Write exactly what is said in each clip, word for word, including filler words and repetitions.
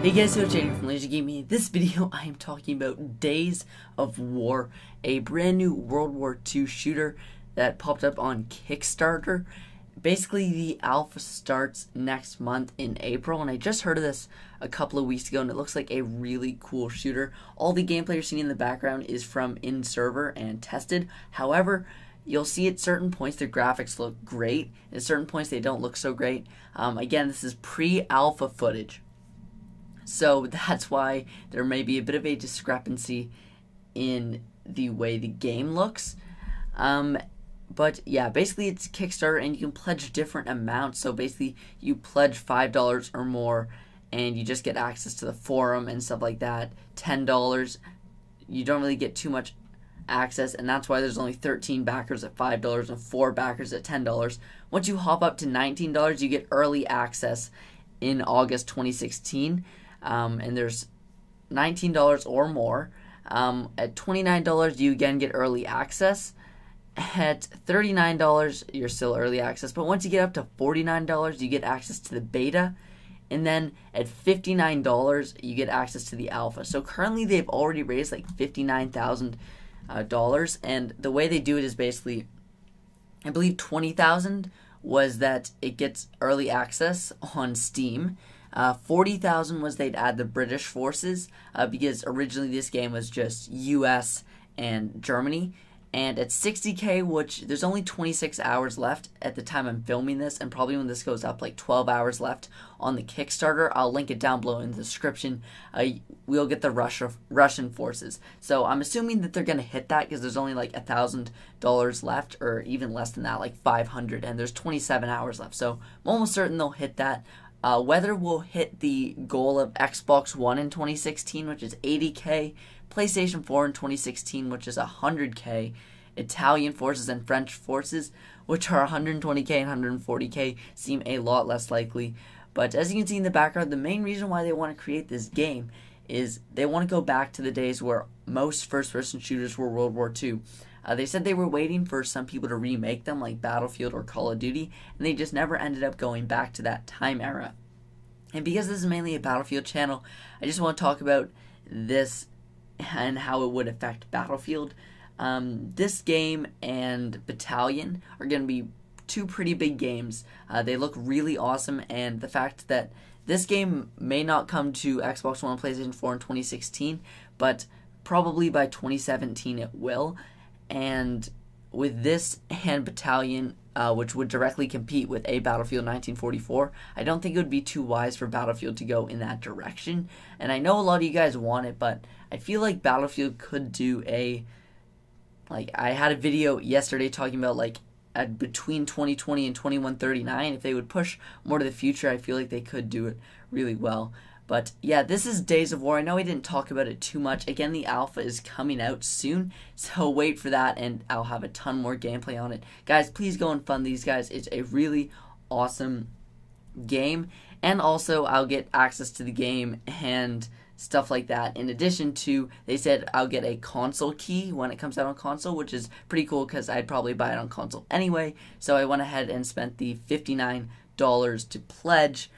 Hey guys, so Jay from Lazer Gaming. In this video, I am talking about Days of War, a brand new World War Two shooter that popped up on Kickstarter. Basically, the alpha starts next month in April, and I just heard of this a couple of weeks ago, and it looks like a really cool shooter. All the gameplay you're seeing in the background is from in-server and tested. However, you'll see at certain points their graphics look great, at certain points they don't look so great. Um, again, this is pre-alpha footage, so that's why there may be a bit of a discrepancy in the way the game looks. Um, but yeah, basically it's Kickstarter and you can pledge different amounts. So basically you pledge five dollars or more and you just get access to the forum and stuff like that. ten dollars, you don't really get too much access, and that's why there's only thirteen backers at five dollars and four backers at ten dollars. Once you hop up to nineteen dollars, you get early access in August twenty sixteen. Um, and there's nineteen dollars or more. Um, at twenty-nine dollars, you again get early access. At thirty-nine dollars, you're still early access. But once you get up to forty-nine dollars, you get access to the beta. And then at fifty-nine dollars, you get access to the alpha. So currently, they've already raised like fifty-nine thousand dollars. And the way they do it is basically, I believe twenty thousand dollars was that it gets early access on Steam. Uh, forty thousand was they'd add the British forces, uh, because originally this game was just U S and Germany. And at sixty K, which there's only twenty-six hours left at the time I'm filming this, and probably when this goes up, like twelve hours left on the Kickstarter. I'll link it down below in the description. Uh, we'll get the Russia, Russian forces. So I'm assuming that they're going to hit that because there's only like one thousand dollars left, or even less than that, like five hundred, and there's twenty-seven hours left. So I'm almost certain they'll hit that. Uh, whether we'll hit the goal of Xbox One in twenty sixteen, which is eighty K, PlayStation four in twenty sixteen, which is one hundred K, Italian forces and French forces, which are one hundred twenty K and one hundred forty K, seem a lot less likely. But as you can see in the background, the main reason why they want to create this game is they want to go back to the days where most first-person shooters were World War Two. Uh, they said they were waiting for some people to remake them, like Battlefield or Call of Duty, and they just never ended up going back to that time era. And because this is mainly a Battlefield channel, I just want to talk about this and how it would affect Battlefield. Um, this game and Battalion are going to be two pretty big games. Uh, they look really awesome, and the fact that this game may not come to Xbox One and PlayStation four in twenty sixteen, but probably by twenty seventeen it will. And with this and Battalion, uh, which would directly compete with a Battlefield nineteen forty-four, I don't think it would be too wise for Battlefield to go in that direction. And I know a lot of you guys want it, but I feel like Battlefield could do a, like, I had a video yesterday talking about, like, at between twenty twenty and twenty-one thirty-nine, if they would push more to the future, I feel like they could do it really well. But yeah, this is Days of War. I know I didn't talk about it too much. Again, the alpha is coming out soon, so wait for that, and I'll have a ton more gameplay on it. Guys, please go and fund these guys. It's a really awesome game, and also I'll get access to the game and stuff like that. In addition to, they said I'll get a console key when it comes out on console, which is pretty cool because I'd probably buy it on console anyway. So I went ahead and spent the fifty-nine dollars to pledge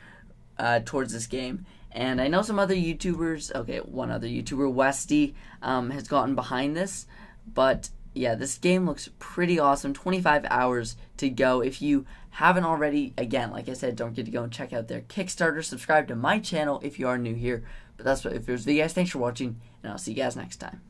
uh, towards this game. And I know some other YouTubers, okay, one other YouTuber, Westy, um, has gotten behind this. But yeah, this game looks pretty awesome. twenty-five hours to go. If you haven't already, again, like I said, don't forget to go and check out their Kickstarter. Subscribe to my channel if you are new here. But that's what it is for you guys. Thanks for watching, and I'll see you guys next time.